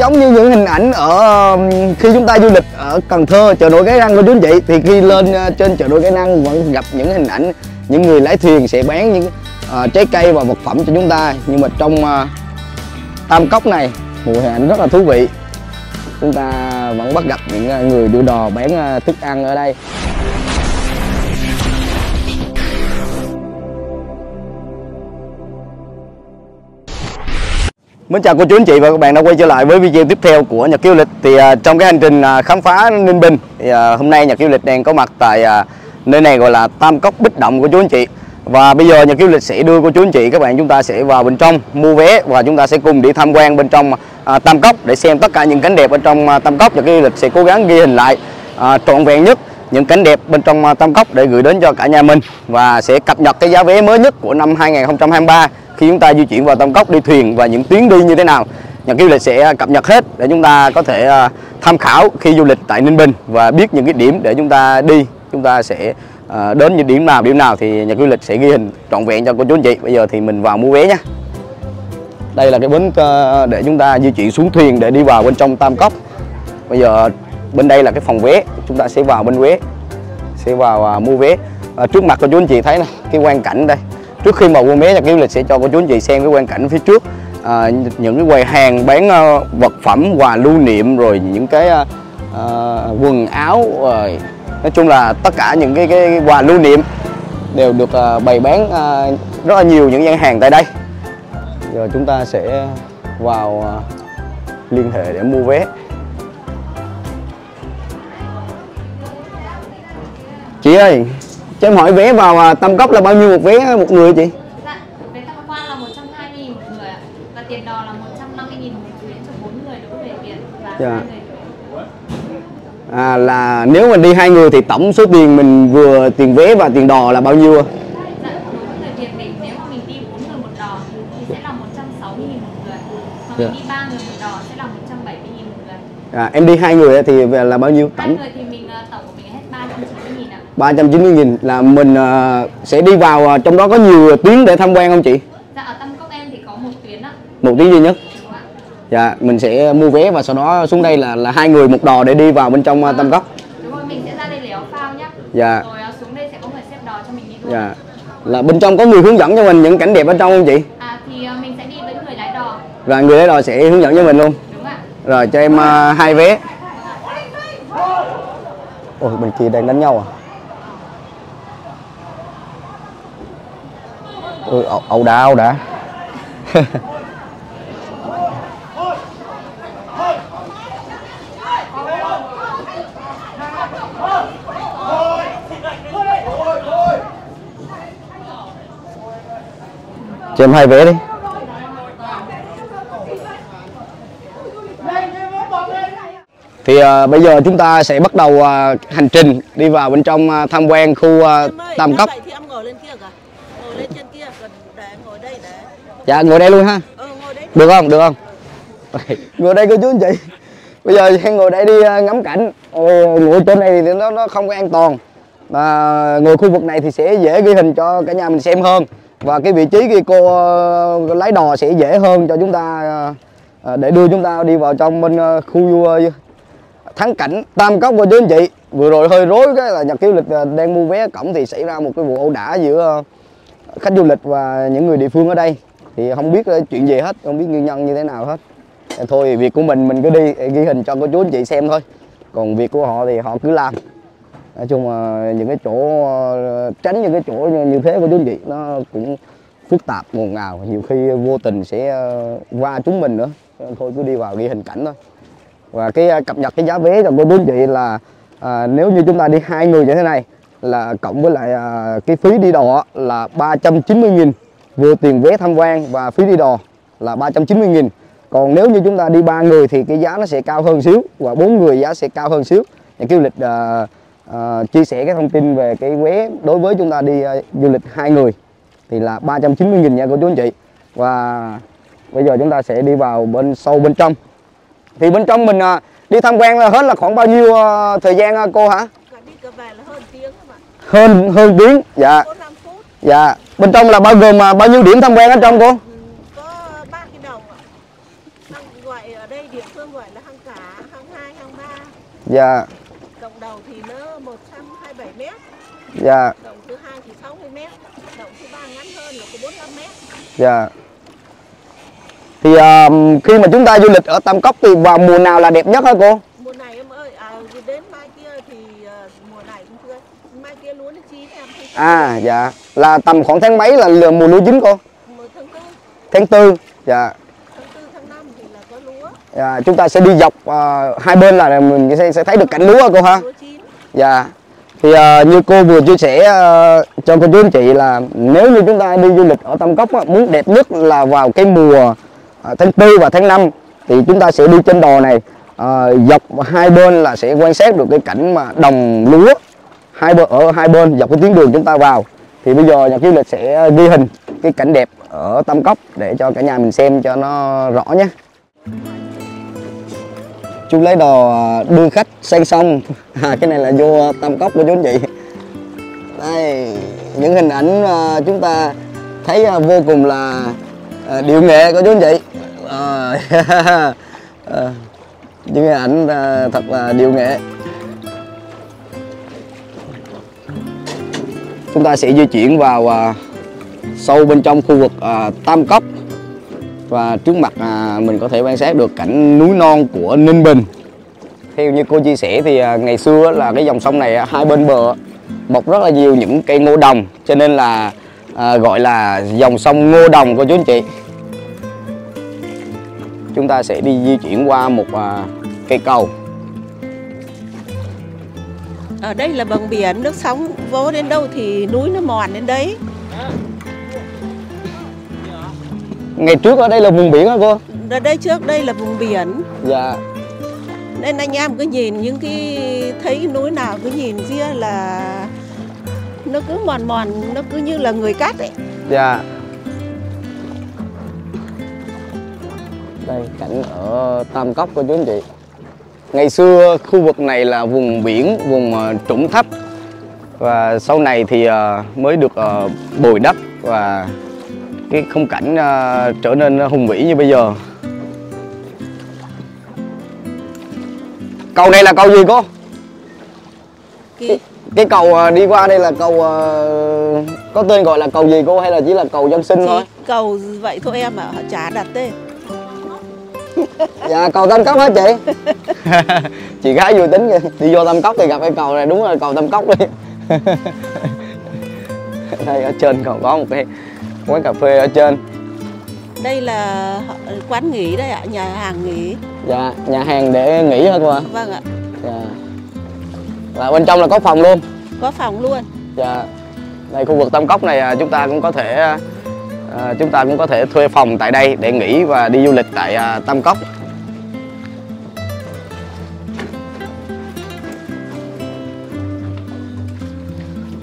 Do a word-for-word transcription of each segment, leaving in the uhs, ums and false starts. giống như những hình ảnh ở khi chúng ta du lịch ở Cần Thơ, chợ nổi Cái Răng của chúng chị, thì khi lên trên chợ nổi Cái Răng vẫn gặp những hình ảnh những người lái thuyền sẽ bán những uh, trái cây và vật phẩm cho chúng ta. Nhưng mà trong uh, Tam Cốc này, một hình ảnh rất là thú vị, chúng ta vẫn bắt gặp những người đưa đò bán uh, thức ăn ở đây. Mến chào cô chú anh chị và các bạn đã quay trở lại với video tiếp theo của Nhật Ký Du Lịch. Thì uh, trong cái hành trình uh, khám phá Ninh Bình thì uh, hôm nay Nhật Ký Du Lịch đang có mặt tại uh, nơi này gọi là Tam Cốc Bích Động của chú anh chị. Và bây giờ Nhật Ký Du Lịch sẽ đưa cô chú anh chị các bạn chúng ta sẽ vào bên trong mua vé và chúng ta sẽ cùng đi tham quan bên trong uh, Tam Cốc để xem tất cả những cảnh đẹp bên trong uh, Tam Cốc. Nhật Ký Du Lịch sẽ cố gắng ghi hình lại uh, trọn vẹn nhất những cảnh đẹp bên trong uh, Tam Cốc để gửi đến cho cả nhà mình, và sẽ cập nhật cái giá vé mới nhất của năm hai nghìn không trăm hai mươi ba. Khi chúng ta di chuyển vào Tam Cốc đi thuyền và những tuyến đi như thế nào, Nhật Ký Du Lịch sẽ cập nhật hết để chúng ta có thể tham khảo khi du lịch tại Ninh Bình và biết những cái điểm để chúng ta đi, chúng ta sẽ đến những điểm nào điểm nào thì Nhật Ký Du Lịch sẽ ghi hình trọn vẹn cho cô chú anh chị. Bây giờ thì mình vào mua vé nhé. Đây là cái bến để chúng ta di chuyển xuống thuyền để đi vào bên trong Tam Cốc. Bây giờ bên đây là cái phòng vé, chúng ta sẽ vào bên vé, sẽ vào mua vé. À, trước mặt cô chú anh chị thấy này, cái quang cảnh đây. Trước khi mà mua vé, Nhật Ký Du Lịch sẽ cho cô chú anh chị xem cái quang cảnh phía trước, à, những cái quầy hàng bán uh, vật phẩm, quà lưu niệm, rồi những cái uh, quần áo, rồi nói chung là tất cả những cái, cái, cái quà lưu niệm đều được uh, bày bán uh, rất là nhiều những gian hàng tại đây. Giờ chúng ta sẽ vào uh, liên hệ để mua vé. Chị ơi, cho em hỏi vé vào Tam Cốc là bao nhiêu một vé một người chị? Dạ, vé tham quan là một trăm hai mươi nghìn một người ạ. Và tiền đò là một trăm năm mươi nghìn một vé cho bốn người đủ về tiền và dạ. hai người. À, là nếu mình đi hai người thì tổng số tiền mình vừa tiền vé và tiền đò là bao nhiêu ạ? Dạ, đối với người Việt thì nếu mà mình đi bốn người một đò thì sẽ là một trăm sáu mươi nghìn một người. Còn dạ. mình đi ba người một đò sẽ là một trăm bảy mươi nghìn một người. À, em đi hai người thì là bao nhiêu tổng? hai người thì mình tổng của mình hết ba trăm chín mươi nghìn ạ. ba trăm chín mươi nghìn là mình uh, sẽ đi vào, uh, trong đó có nhiều tuyến để tham quan không chị? Dạ, ở Tam Cốc em thì có một tuyến ạ. Một tuyến duy nhất? Đúng ạ. Dạ, mình sẽ mua vé và sau đó xuống đây là là hai người một đò để đi vào bên trong uh, Tam Cốc. Đúng rồi, mình sẽ ra đây léo phao nhá. Dạ. Rồi uh, xuống đây sẽ có người xếp đò cho mình đi luôn. Dạ. Là bên trong có người hướng dẫn cho mình những cảnh đẹp bên trong không chị? À, thì uh, mình sẽ đi với người lái đò. Và người lái đò sẽ hướng dẫn cho mình luôn. Đúng ạ. Rồi, cho em uh, hai vé. Ôi, bên kia đang đánh nhau à? Ôi, ẩu đà ẩu đà. Cho em hai vé đi. Thì uh, bây giờ chúng ta sẽ bắt đầu uh, hành trình đi vào bên trong uh, tham quan khu uh, Tam Cốc. Dạ, ngồi đây luôn ha. Ừ, ngồi đây. Được không? Được không? Ngồi đây cô chú anh chị. Bây giờ em ngồi đây đi ngắm cảnh. Ôi, ngồi trên này thì nó, nó không có an toàn. Mà ngồi khu vực này thì sẽ dễ ghi hình cho cả nhà mình xem hơn. Và cái vị trí kia cô uh, lái đò sẽ dễ hơn cho chúng ta uh, để đưa chúng ta đi vào trong bên uh, khu uh, thắng cảnh Tam Cốc cô chú anh chị. Vừa rồi hơi rối cái là Nhật Ký Du Lịch uh, đang mua vé cổng thì xảy ra một cái vụ ẩu đả giữa uh, khách du lịch và những người địa phương ở đây. Thì không biết chuyện gì hết, không biết nguyên nhân như thế nào hết. Thôi việc của mình mình cứ đi ghi hình cho cô chú anh chị xem thôi. Còn việc của họ thì họ cứ làm. Nói chung là những cái chỗ tránh những cái chỗ như thế của chú anh chị nó cũng phức tạp nguồn ngào, nhiều khi vô tình sẽ va chúng mình nữa. Thôi cứ đi vào ghi hình cảnh thôi. Và cái cập nhật cái giá vé cho cô chú anh chị là à, nếu như chúng ta đi hai người như thế này là cộng với lại à, cái phí đi đò là ba trăm chín mươi nghìn. Vừa tiền vé tham quan và phí đi đò là ba trăm chín mươi nghìn. Còn nếu như chúng ta đi ba người thì cái giá nó sẽ cao hơn xíu, và bốn người giá sẽ cao hơn xíu. Nhật Ký Du Lịch uh, uh, chia sẻ cái thông tin về cái vé đối với chúng ta đi uh, du lịch hai người thì là ba trăm chín mươi nghìn nha cô chú anh chị. Và bây giờ chúng ta sẽ đi vào bên sâu bên trong. Thì bên trong mình uh, đi tham quan hết là khoảng bao nhiêu uh, thời gian uh, cô hả? Đi cờ về là hơn tiếng mà. Hơn hơn tiếng. Dạ. Dạ. Bên trong là bao gồm mà bao nhiêu điểm tham quan ở trong cô? Ừ, có ba cái đầu ạ. Gọi ở đây địa phương Dạ. Động đầu thì nó một trăm hai mươi bảy mét. Dạ. Động thứ hai thì sáu mươi mét. Động thứ ba ngắn hơn là có bốn mươi lăm mét. Dạ. Thì uh, khi mà chúng ta du lịch ở Tam Cốc thì vào mùa nào là đẹp nhất hả cô? Mùa này em ơi, à, đến mai kia thì uh, mùa này cũng tươi. Mai kia lúa nó chín em. À dạ, là tầm khoảng tháng mấy là mùa lúa chín cô? Mùa tháng tư. Tháng tư, dạ. Tháng tư, tháng năm thì là có lúa. Dạ, chúng ta sẽ đi dọc uh, hai bên là mình sẽ, sẽ thấy được cảnh lúa cô ha. Lúa chín. Dạ. Thì uh, như cô vừa chia sẻ uh, cho cô chú anh chị là nếu như chúng ta đi du lịch ở Tam Cốc á, muốn đẹp nhất là vào cái mùa À, tháng tư và tháng năm thì chúng ta sẽ đi trên đò này, à, dọc hai bên là sẽ quan sát được cái cảnh mà đồng lúa hai bên, ở hai bên dọc cái tuyến đường chúng ta vào. Thì bây giờ Nhật Ký Du Lịch sẽ ghi hình cái cảnh đẹp ở Tam Cốc để cho cả nhà mình xem cho nó rõ nhé. Chú lấy đò đưa khách sang sông, à, cái này là vô Tam Cốc của chú anh chị. Đây, những hình ảnh chúng ta thấy vô cùng là điệu nghệ của chú anh chị. À, à, những cái ảnh à, thật là điệu nghệ. Chúng ta sẽ di chuyển vào à, sâu bên trong khu vực à, Tam Cốc. Và trước mặt à, mình có thể quan sát được cảnh núi non của Ninh Bình. Theo như cô chia sẻ thì à, ngày xưa là cái dòng sông này hai bên bờ mọc rất là nhiều những cây ngô đồng, cho nên là à, gọi là dòng sông Ngô Đồng cô chú anh chị. Chúng ta sẽ đi di chuyển qua một à, cây cầu. Ở đây là bờ biển, nước sóng vỗ đến đâu thì núi nó mòn đến đấy. Ngày trước ở đây là vùng biển hả cô? Ở đây trước đây là vùng biển. Dạ. Nên anh em cứ nhìn những cái thấy núi nào cứ nhìn riêng là nó cứ mòn mòn, nó cứ như là người cát ấy. Dạ. Đây, cảnh ở Tam Cốc của chú anh chị. Ngày xưa khu vực này là vùng biển, vùng trũng thấp. Và sau này thì mới được bồi đắp và cái khung cảnh trở nên hùng vĩ như bây giờ. Cầu này là cầu gì cô? Kì. Cái cầu đi qua đây là cầu có tên gọi là cầu gì cô, hay là chỉ là cầu dân sinh chỉ thôi? Cầu vậy thôi em ạ, à, chả đặt tên. Dạ, cầu Tam Cốc hả chị? Chị gái vui tính vậy. Đi vô Tam Cốc thì gặp cái cầu này, đúng là cầu Tam Cốc đi. Đây ở trên còn có một cái quán cà phê ở trên. Đây là quán nghỉ đây ạ, à, nhà hàng nghỉ. Dạ, nhà hàng để nghỉ hả cô ạ? Vâng ạ. Dạ. Là bên trong là có phòng luôn. Có phòng luôn. Dạ. Đây khu vực Tam Cốc này chúng ta cũng có thể à, chúng ta cũng có thể thuê phòng tại đây để nghỉ và đi du lịch tại à, Tam Cốc.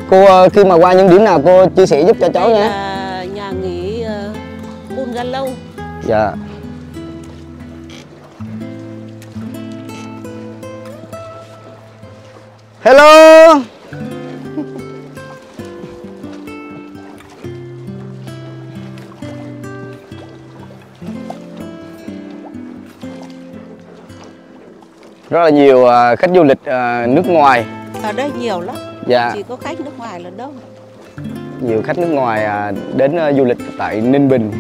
Cô khi mà qua những điểm nào cô chia sẻ giúp cho cháu đây nha. Là nhà nghỉ uh, bungalow. Dạ. Hello. Rất là nhiều khách du lịch nước ngoài. Ở đây nhiều lắm. Dạ. Chỉ có khách nước ngoài là đông. Nhiều khách nước ngoài đến du lịch tại Ninh Bình.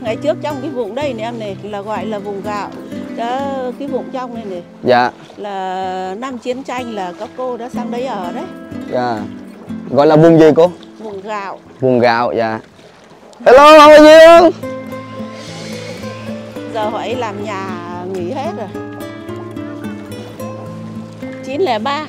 Ngày trước trong cái vùng đây này em này là gọi là vùng gạo. Đó, cái vùng trong này này. Dạ. Là năm chiến tranh là các cô đã sang đấy ở đấy. Dạ. Gọi là vùng gì cô? Vùng gạo. Vùng gạo, dạ. Hello, how are you? Giờ hỏi làm nhà nghỉ hết rồi. chín không ba.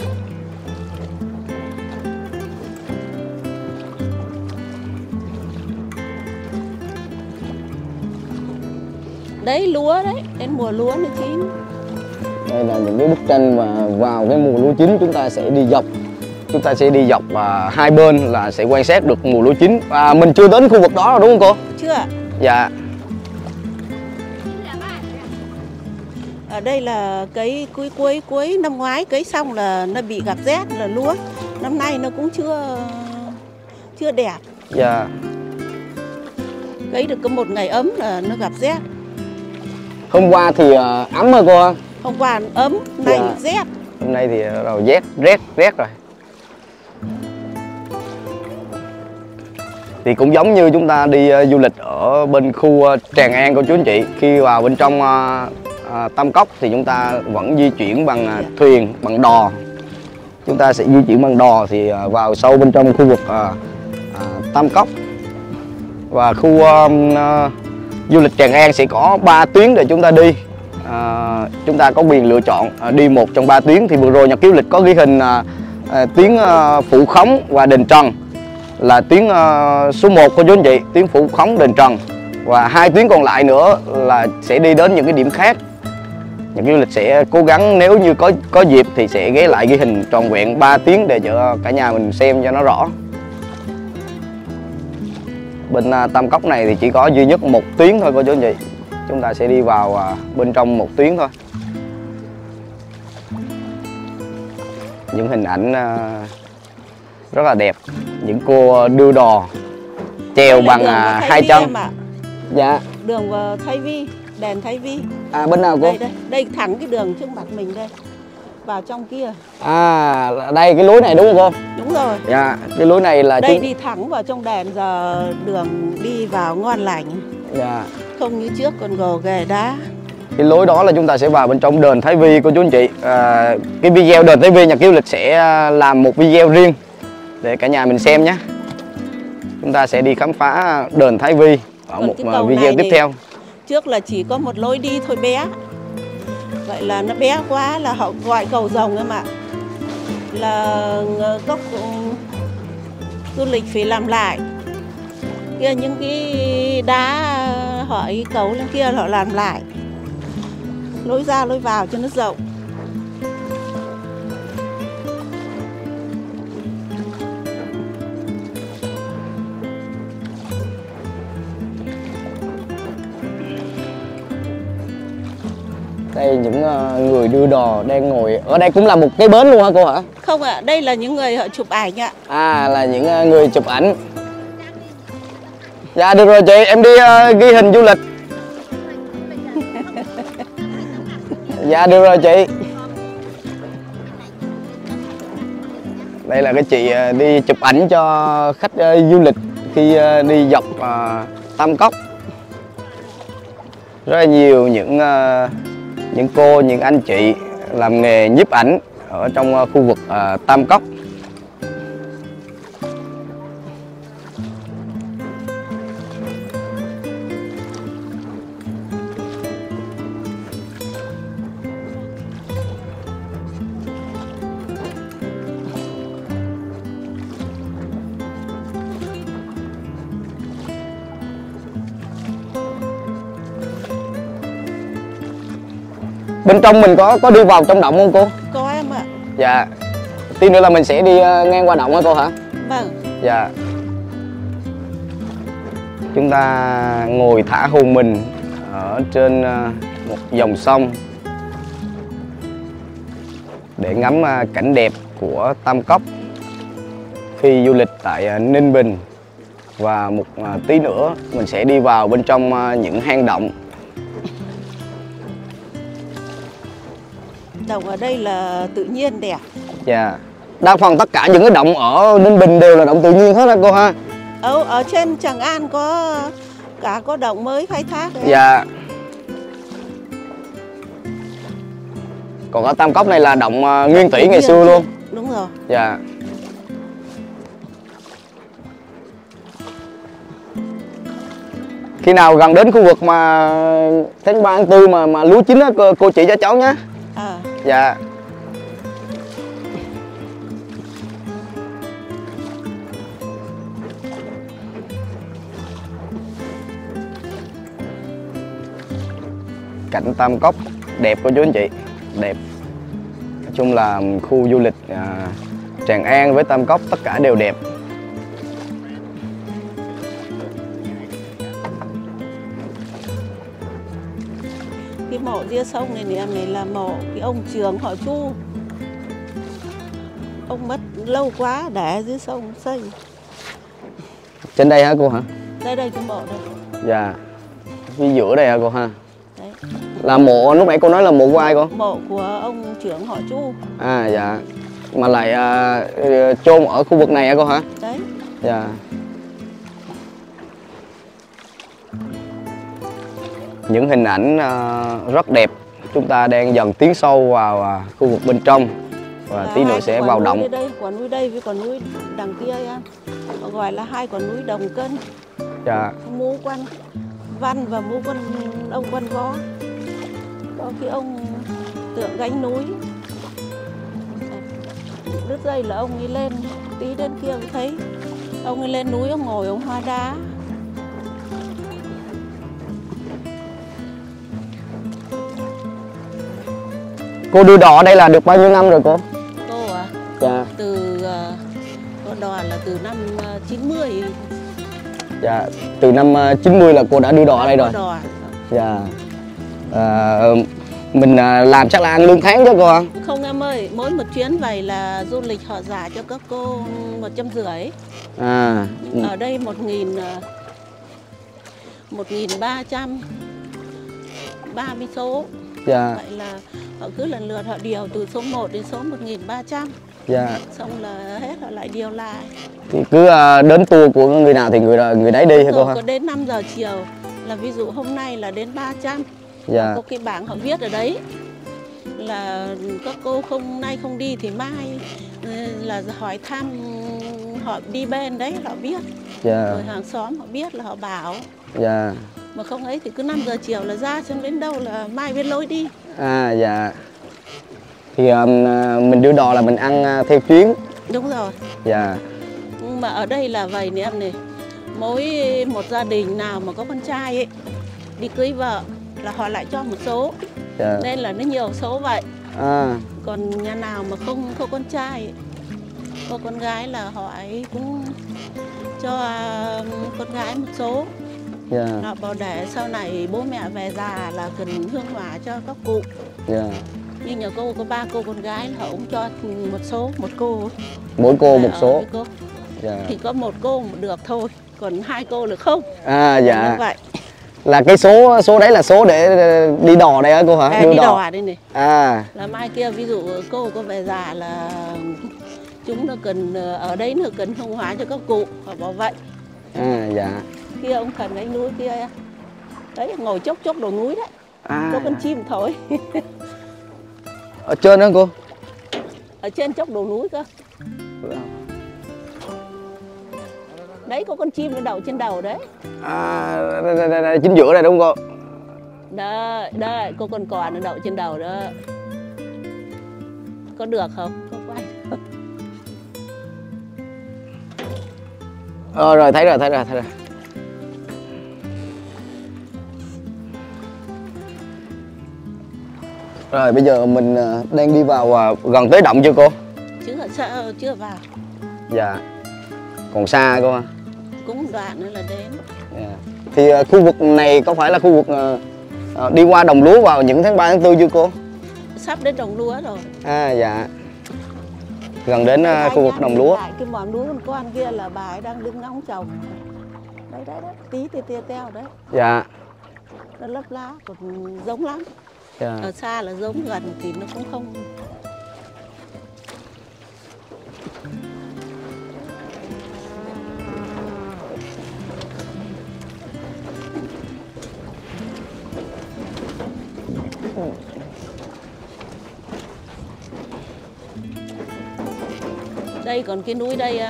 Đấy, lúa đấy, đến mùa lúa nó chín. Đây là những cái bức tranh mà vào cái mùa lúa chín chúng ta sẽ đi dọc. Chúng ta sẽ đi dọc và hai bên là sẽ quan sát được mùa lúa chín. À, mình chưa đến khu vực đó rồi đúng không cô? Chưa. Dạ. Ở đây là cấy cuối cuối cuối năm ngoái cấy xong là nó bị gặp rét là lúa. Năm nay nó cũng chưa chưa đẹp. Dạ. Cấy được có một ngày ấm là nó gặp rét. Hôm qua thì ấm hả cô? Hôm qua ấm, nay dạ. rét. Hôm nay thì đầu rét, rét, rét rồi. Thì cũng giống như chúng ta đi uh, du lịch ở bên khu uh, Tràng An cô chú anh chị. Khi vào bên trong uh, uh, Tam Cốc thì chúng ta vẫn di chuyển bằng uh, thuyền, bằng đò. Chúng ta sẽ di chuyển bằng đò thì uh, vào sâu bên trong khu vực uh, uh, Tam Cốc. Và khu uh, uh, du lịch Tràng An sẽ có ba tuyến để chúng ta đi. À, chúng ta có quyền lựa chọn à, đi một trong ba tuyến. Thì vừa rồi Nhật Ký Du Lịch có ghi hình à, à, tuyến à, Phủ Khống và Đền Trần là tuyến à, số một của chú anh chị, tuyến Phủ Khống Đền Trần, và hai tuyến còn lại nữa là sẽ đi đến những cái điểm khác. Nhật Ký Du Lịch sẽ cố gắng, nếu như có có dịp thì sẽ ghé lại ghi hình tròn vẹn ba tuyến để cho cả nhà mình xem cho nó rõ. Bên à, Tam Cốc này thì chỉ có duy nhất một tuyến thôi cô chú anh chị. Chúng ta sẽ đi vào bên trong một tuyến thôi. Những hình ảnh rất là đẹp. Những cô đưa đò chèo bằng hai chân. À. Dạ. Đường Thái Vi, đèn Thái Vi. À bên nào cô? Đây, đây, đây thẳng cái đường trước mặt mình đây. Vào trong kia. À đây cái lối này đúng không cô? Đúng rồi. Dạ, cái lối này là đây chúng... đi thẳng vào trong đèn, giờ đường đi vào ngon lành. Dạ. Không như trước còn gồ ghề đá. Cái lối đó là chúng ta sẽ vào bên trong đền Thái Vi cô chú anh chị. À, cái video đền Thái Vi Nhật Ký Du Lịch sẽ làm một video riêng để cả nhà mình xem nhé. Chúng ta sẽ đi khám phá đền Thái Vi ở còn một video tiếp theo. Trước là chỉ có một lối đi thôi bé. Vậy là nó bé quá là họ gọi cầu rồng em ạ. Là góc du lịch phải làm lại. Kia những cái đá họ ý cấu lên kia họ làm lại. Lối ra lối vào cho nó rộng. Đây những người đưa đò đang ngồi. Ở đây cũng là một cái bến luôn hả cô hả? Không ạ, à, đây là những người họ chụp ảnh ạ. À là những người chụp ảnh. Dạ được rồi chị, em đi uh, ghi hình du lịch. Dạ được rồi chị. Đây là cái chị uh, đi chụp ảnh cho khách uh, du lịch khi uh, đi dọc uh, Tam Cốc. Rất là nhiều những uh, những cô, những anh chị làm nghề nhiếp ảnh ở trong uh, khu vực uh, Tam Cốc. Bên trong mình có có đi vào trong động không cô? Có em ạ. Dạ. Tí nữa là mình sẽ đi ngang qua động hả cô hả? Vâng. Dạ. Chúng ta ngồi thả hồn mình ở trên một dòng sông để ngắm cảnh đẹp của Tam Cốc khi du lịch tại Ninh Bình. Và một tí nữa mình sẽ đi vào bên trong những hang động. Động ở đây là tự nhiên đẹp. Dạ. Yeah. Đa phần tất cả những cái động ở Ninh Bình đều là động tự nhiên hết á cô ha. Ở, ở trên Tràng An có cả có động mới khai thác. Dạ. Yeah. Còn ở Tam Cốc này là động uh, nguyên thủy ngày xưa luôn. Đúng rồi. Dạ. Yeah. Khi nào gần đến khu vực mà tháng ba tháng tư mà mà lúa chín á cô, cô chỉ cho cháu nhé. À. Dạ. Cảnh Tam Cốc đẹp cô chú anh chị, đẹp. Nói chung là khu du lịch à, Tràng An với Tam Cốc tất cả đều đẹp. Cái mộ ria sông này, này này là mộ cái ông Trường họ Chu. Ông mất lâu quá để dưới sông xây. Trên đây hả cô hả? Đây đây cái mộ đây. Dạ. Phía giữa đây hả cô ha? Đấy. Là mộ, lúc nãy cô nói là mộ của ai con? Mộ của ông trưởng họ Chu. À dạ. Mà lại uh, chôn ở khu vực này hả cô hả? Đấy. Dạ. Những hình ảnh uh, rất đẹp. Chúng ta đang dần tiến sâu vào uh, khu vực bên trong. Và tí nữa sẽ vào động. Đây, quả núi đây với quả núi đằng kia em. Họ gọi là hai quả núi Đồng Cân. Dạ. Mũ Quan Văn và mũ Quan ông Quan Võ. Có cái ông tượng gánh núi. Đứt dây là ông ấy lên, tí đến kia cũng thấy. Ông ấy lên núi, ông ngồi, ông hóa đá. Cô đưa đò đây là được bao nhiêu năm rồi cô? Cô à? Dạ. Từ con đò là từ năm chín mươi. Dạ, từ năm chín mươi là cô đã đưa đò ở đây rồi. Đò. Dạ. À, mình làm chắc là ăn lương tháng chứ cô ạ? Không em ơi, mỗi một chuyến vậy là du lịch họ giả cho các cô một trăm rưỡi. À. Ở đây một nghìn ba trăm, ba mươi số. Dạ. Vậy là họ cứ lần lượt họ điều từ số một đến số một nghìn ba trăm. Dạ. Xong là hết họ lại điều lại. Thì cứ đến tour của người nào thì người người đấy đi hay cô hả? Có đến năm giờ chiều là ví dụ hôm nay là đến ba trăm. Dạ. Có cái bảng họ viết ở đấy là các cô không nay không đi thì mai là hỏi thăm, họ đi bên đấy họ biết. Dạ. Rồi hàng xóm họ biết là họ bảo. Dạ. Mà không ấy thì cứ năm giờ chiều là ra, xong đến đâu là mai bên lối đi. À dạ. Thì um, mình đưa đò là mình ăn theo chuyến. Đúng rồi. Dạ. Nhưng mà ở đây là vậy nè em này. Mỗi một gia đình nào mà có con trai ấy, đi cưới vợ là họ lại cho một số. Dạ. Nên là nó nhiều số vậy. À. Còn nhà nào mà không có con trai, có con gái là họ ấy cũng cho con gái một số. Dạ. Họ bảo để sau này bố mẹ về già là cần hương hỏa cho các cụ. Dạ. Như nhà cô có ba cô con gái họ cũng cho một số, một cô. Mỗi cô để một số. Cô. Dạ. Thì có một cô được thôi, còn hai cô được không? À dạ. Như vậy. Là cái số số đấy là số để đi đò đây hả cô hả? À, đưa đi đò, đò đây này. À. Là mai kia ví dụ cô có về già là chúng nó cần ở đấy nó cần hương hóa cho các cụ, họ bảo vậy. À dạ. Kia ông thần đánh núi kia đấy ngồi chốc chốc đầu núi đấy. À. Có con chim thổi. Ở trên đó cô. Ở trên chốc đầu núi cơ. Đấy có con chim nó đậu trên đầu đấy. À, đây, đây, đây, đây, chính giữa đây đúng không cô? Đây, đây, cô con cò nó đậu trên đầu đó. Có được không? Có quay. Ờ rồi, thấy rồi, thấy rồi, thấy rồi. Rồi bây giờ mình đang đi vào gần tới động chưa cô? Chưa, chưa, chưa vào. Dạ. Còn xa cô ha? Cũng đoạn nữa là đến. Yeah. Thì uh, khu vực này có phải là khu vực uh, uh, đi qua đồng lúa vào những tháng ba, tháng tư chưa cô? Sắp đến đồng lúa rồi. À dạ. Gần đến uh, khu vực đồng lúa. Cái mỏm lúa con con kia là bà ấy đang đứng ngóng trồng. Đấy đấy đấy, tí tia tia teo đấy. Dạ. Nó lấp lá, còn giống lắm. Dạ. Ở xa là giống, gần thì nó cũng không. Đây còn cái núi đây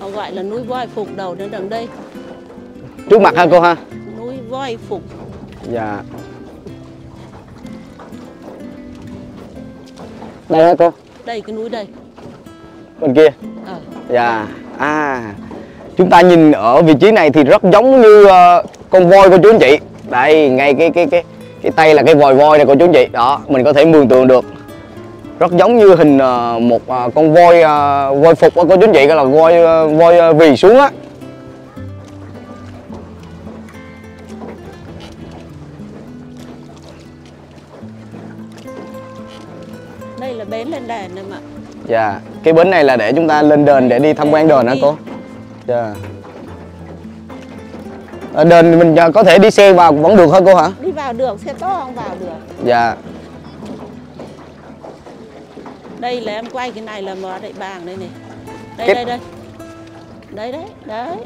họ gọi là núi voi phục, đầu đến đằng đây trước mặt ha cô ha, núi voi phục. Dạ đây hả cô? Đây cái núi đây còn kia. À. Dạ à, chúng ta nhìn ở vị trí này thì rất giống như uh, con voi của chú anh chị đây, ngay cái cái cái cái tay là cái vòi voi này của chú anh chị đó, mình có thể mường tượng được rất giống như hình một con voi voi phục của chú anh chị, gọi là voi voi vì xuống á. Đây là bến lên đền em ạ. Dạ, cái bến này là để chúng ta lên đền để đi tham quan đền hả cô? Dạ. Đền mình có thể đi xe vào vẫn được hả cô hả? Đi vào được, xe to không vào được. Dạ. Đây là em quay cái này là mở đại bàng đây này. Đây, cái... đây đây. Đấy đấy, đấy.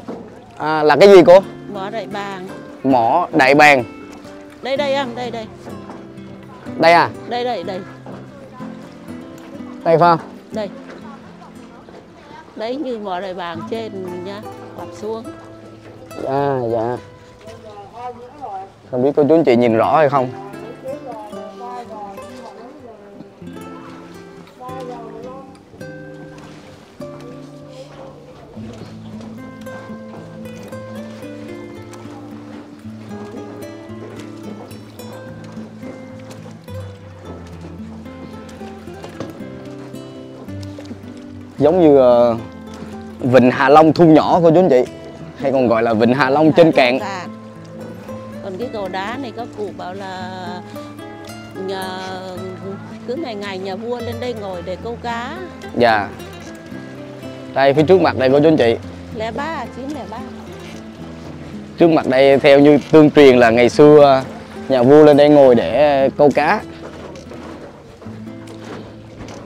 À, là cái gì cô? Mỏ đại bàng. Mỏ đại bàng. Đây đây em, đây đây. Đây à? Đây đây đây. Đây phải không? Đây. Đấy như mỏ đại bàng trên nha, quặp xuống. À dạ. Không biết cô chú anh chị nhìn rõ hay không? Giống như uh, vịnh Hạ Long thu nhỏ cô chú anh chị, hay còn gọi là vịnh Hạ Long trên cạn. Còn cái cầu đá này các cụ bảo là nhà, cứ ngày ngày nhà vua lên đây ngồi để câu cá. Dạ. Đây phía trước mặt đây cô chú anh chị. lẻ ba, chín lẻ ba. Trước mặt đây theo như tương truyền là ngày xưa nhà vua lên đây ngồi để câu cá.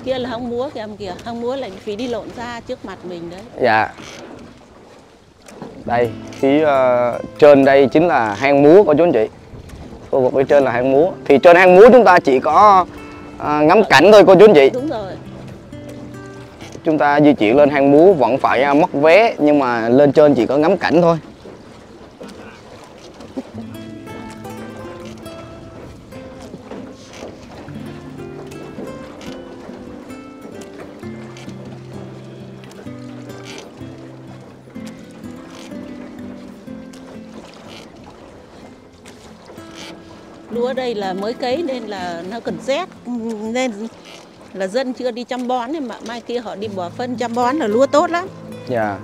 Kia là hang múa kìa em kìa, hang múa lại phí đi lộn ra trước mặt mình đấy. Dạ. Đây, phía uh, trên đây chính là hang múa của chú anh chị. Khu vực phía trên là hang múa. Thì trên hang múa chúng ta chỉ có uh, ngắm cảnh thôi cô chú anh chị. Đúng rồi. Chúng ta di chuyển lên hang múa vẫn phải uh, mất vé, nhưng mà lên trên chỉ có ngắm cảnh thôi. Lúa đây là mới cấy nên là nó cần rét, nên là dân chưa đi chăm bón, nên mà mai kia họ đi bỏ phân chăm bón là lúa tốt lắm. Dạ. Yeah.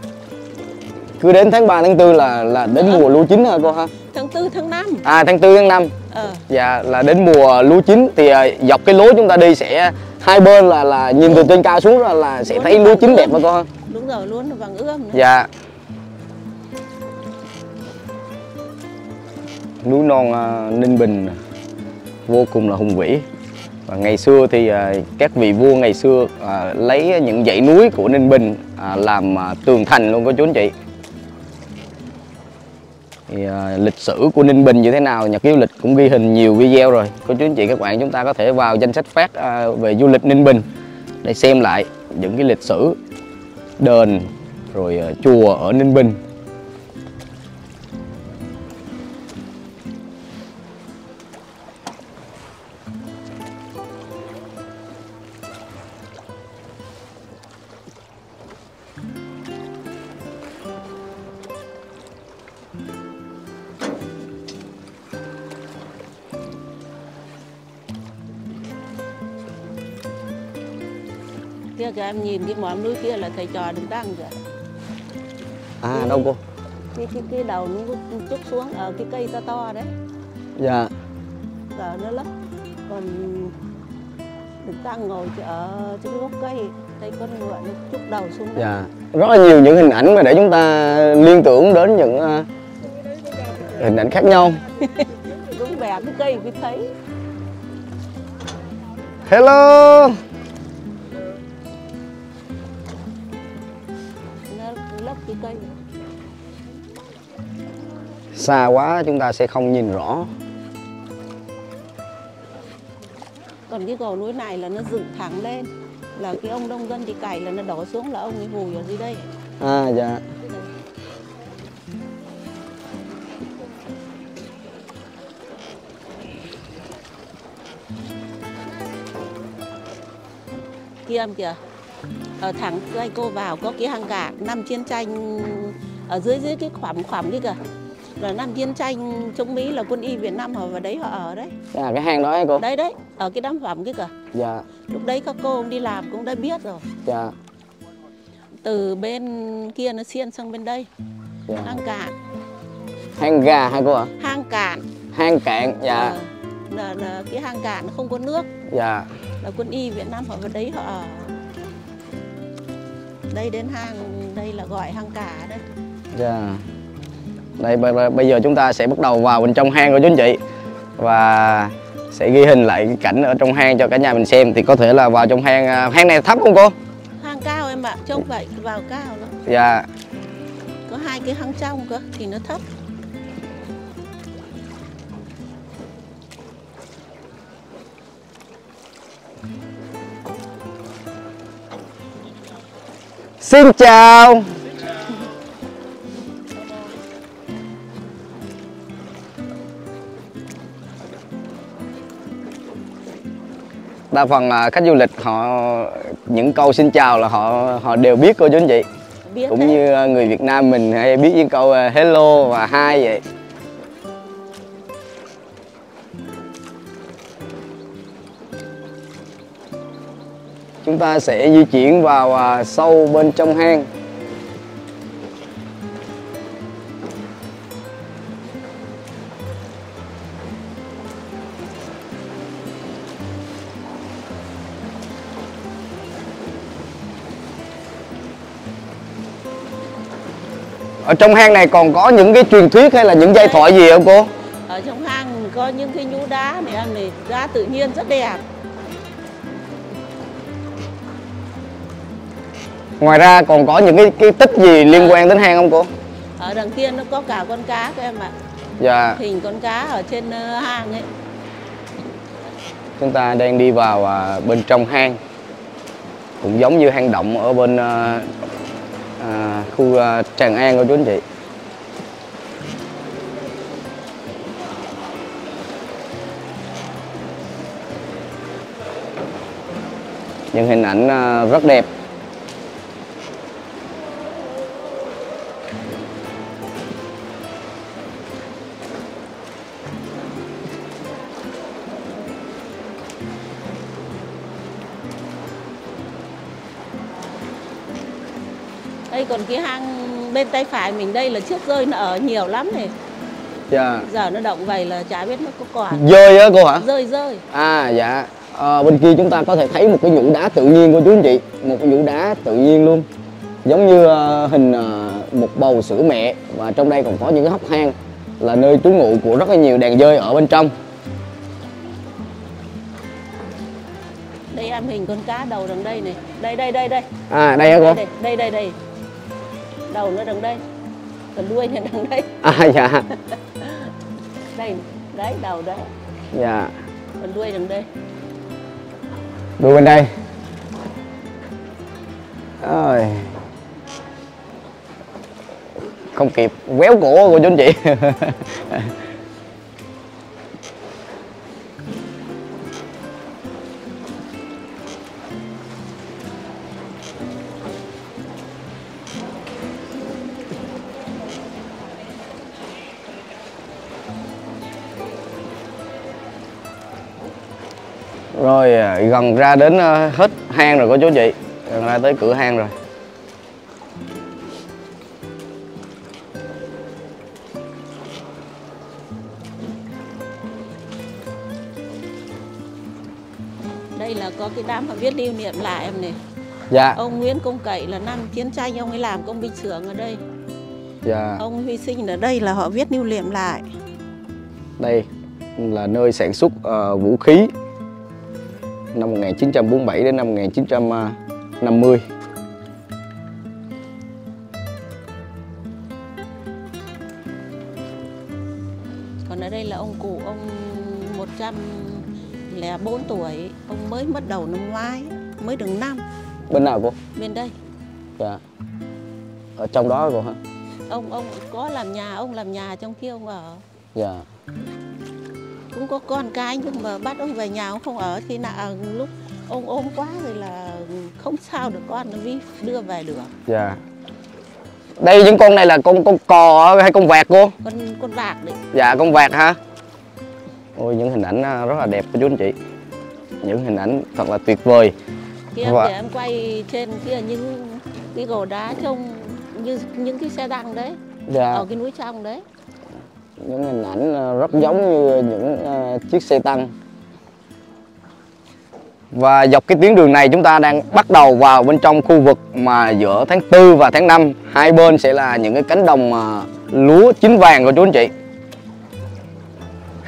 Cứ đến tháng ba tháng tư là là đến ờ. mùa lúa chín hả cô ha? tháng tư tháng năm. À tháng tư tháng năm. Ờ. Dạ là đến mùa lúa chín thì dọc cái lối chúng ta đi sẽ hai bên là là nhìn từ trên cao xuống là, là sẽ lúa thấy lúa chín đẹp mà cô ha. Đúng rồi, lúa nó vàng ươm. Dạ. Yeah. Núi non uh, Ninh Bình vô cùng là hùng vĩ. Và ngày xưa thì uh, các vị vua ngày xưa uh, lấy những dãy núi của Ninh Bình uh, làm uh, tường thành luôn cô chú anh chị. Thì, uh, lịch sử của Ninh Bình như thế nào, Nhật Ký Du Lịch cũng ghi hình nhiều video rồi. Cô chú anh chị các bạn chúng ta có thể vào danh sách phát uh, về du lịch Ninh Bình để xem lại những cái lịch sử đền rồi uh, chùa ở Ninh Bình. Kìa, em nhìn cái mỏm núi kia là thầy trò đứng tăng kìa. À cái, đâu cô? Cái, cái, cái đầu nó chút xuống ở cái cây to to đấy. Dạ. Giờ nó lấp. Còn đứng tăng ngồi ở trên gốc cây, thấy con ngựa nó chút đầu xuống đấy. Dạ. Rất là nhiều những hình ảnh mà để chúng ta liên tưởng đến những uh, hình ảnh khác nhau. Đúng bè cái cây mới thấy. Hello. Cây. Xa quá chúng ta sẽ không nhìn rõ. Còn cái gò núi này là nó dựng thẳng lên, là cái ông nông dân đi cày là nó đổ xuống là ông ấy vùi ở dưới đây. À dạ. Kia em kìa. Ở thẳng cây cô vào có cái hang gạc năm chiến tranh ở dưới dưới cái khoảng khoảng kia kìa, là năm chiến tranh chống Mỹ là quân y Việt Nam họ vào đấy họ ở đấy. À cái hang đó ấy cô? Đấy đấy, ở cái đám phẩm kia kìa. Dạ. Lúc đấy các cô đi làm cũng đã biết rồi. Dạ. Từ bên kia nó xiên sang bên đây. Dạ. Hang cạn. Hang gà hay cô ạ? Hang cạn. Hang cạn. Dạ. À, là, là cái hang cạn không có nước. Dạ. Là quân y Việt Nam họ vào đấy họ ở. Đây đến hang, đây là gọi hang cả đấy. Dạ. Yeah. Đây bây giờ chúng ta sẽ bắt đầu vào bên trong hang rồi chú anh chị. và sẽ ghi hình lại cái cảnh ở trong hang cho cả nhà mình xem. Thì có thể là vào trong hang, hang này thấp không cô? Hang cao em ạ, trông vậy vào cao lắm. Dạ. Có hai cái hang trong cơ thì nó thấp. Xin chào. Đa phần khách du lịch họ những câu xin chào là họ họ đều biết cô chú anh chị. Biết cũng thế. Như người Việt Nam mình hay biết những câu hello và hi vậy. Chúng ta sẽ di chuyển vào sâu bên trong hang. Ở trong hang này còn có những cái truyền thuyết hay là những giai thoại gì không cô? Ở trong hang có những cái nhũ đá này, này đá tự nhiên rất đẹp. Ngoài ra còn có những cái, cái tích gì liên quan đến hang không cô? Ở đằng kia nó có cả con cá các em ạ. Dạ. Hình con cá ở trên hang ấy. Chúng ta đang đi vào bên trong hang. Cũng giống như hang động ở bên à, khu Tràng An của chú anh chị. Những hình ảnh rất đẹp. Còn cái hang bên tay phải mình đây là trước rơi nó ở nhiều lắm này. Dạ. Giờ nó động vậy là chả biết nó có còn. Rơi á cô hả? Rơi rơi. À dạ. À, bên kia chúng ta có thể thấy một cái nhũ đá tự nhiên của chú anh chị, một cái nhũ đá tự nhiên luôn, giống như uh, hình uh, một bầu sữa mẹ. Và trong đây còn có những cái hốc hang là nơi trú ngụ của rất là nhiều đàn dơi ở bên trong. Đây em hình con cá đầu đằng đây này. Đây đây đây đây. À đây hả cô? Đây đây đây. đây. Đầu nó đằng đây, còn đuôi nó đằng đây. À dạ. Đây, đấy đầu đấy. Dạ. Còn đuôi đằng đây. Đuôi bên đây. Ôi. Không kịp véo cổ của chú anh chị. Rồi gần ra đến hết hang rồi cô chú chị, gần ra tới cửa hang rồi. Đây là có cái đám mà viết lưu niệm lại em này. Dạ. Ông Nguyễn Công Cậy là năm chiến tranh ông ấy làm công binh trưởng ở đây. Dạ. Ông hy sinh ở đây là họ viết lưu niệm lại. Đây là nơi sản xuất uh, vũ khí. Năm một nghìn chín trăm bốn mươi bảy đến năm một nghìn chín trăm năm mươi. Còn ở đây là ông cụ, ông một trăm lẻ bốn tuổi. Ông mới mất đầu năm ngoái, mới được năm. Bên nào cô? Bên đây. Dạ. Ở trong đó cô hả? Ông ông có làm nhà, ông làm nhà trong kia ông ở. Dạ. Cũng có con cái nhưng mà bắt ông về nhà ông không ở thì là lúc ông ốm quá rồi là không sao được con nó mới đưa về được. Dạ. Yeah. Đây những con này là con con cò hay con vạc cô? Con con vạc đấy. Dạ con vạc hả? Ôi những hình ảnh rất là đẹp của chú anh chị. Những hình ảnh thật là tuyệt vời. Kia Và... em quay trên kia những cái gò đá trông như những cái xe đăng đấy. Yeah. Ở cái núi trong đấy. Những hình ảnh rất giống như những chiếc xe tăng. Và dọc cái tuyến đường này chúng ta đang bắt đầu vào bên trong khu vực mà giữa tháng tư và tháng năm, hai bên sẽ là những cái cánh đồng lúa chín vàng của chú anh chị.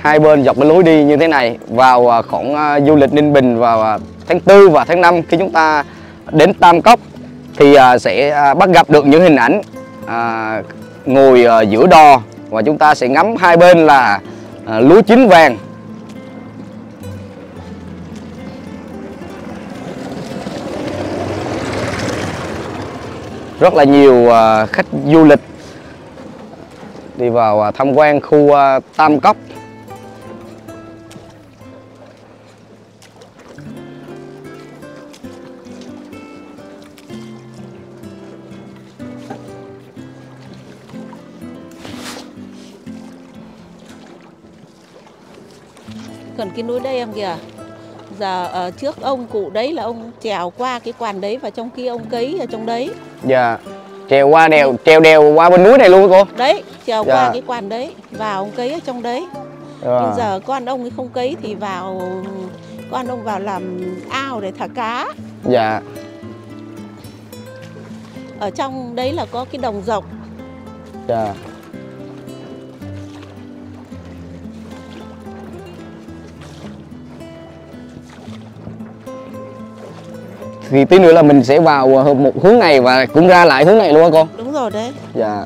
hai bên dọc cái lối đi như thế này vào khoảng du lịch Ninh Bình vào tháng tư và tháng năm. Khi chúng ta đến Tam Cốc thì sẽ bắt gặp được những hình ảnh ngồi giữa đò, và chúng ta sẽ ngắm hai bên là lúa chín vàng. Rất là nhiều khách du lịch đi vào tham quan khu Tam Cốc. Gần cái núi đây em kìa, giờ ở trước ông cụ đấy là ông trèo qua cái quàn đấy, và trong kia ông cấy ở trong đấy. Dạ, trèo qua đèo, trèo đèo qua bên núi này luôn cô. Đấy, trèo dạ. qua cái quàn đấy, vào ông cấy ở trong đấy. Dạ. Nhưng giờ con ông ấy không cấy thì vào, con ông vào làm ao để thả cá. Dạ. Ở trong đấy là có cái đồng rộc. Dạ. Thì tí nữa là mình sẽ vào một hướng này và cũng ra lại hướng này luôn hả con? Đúng rồi đấy. Dạ.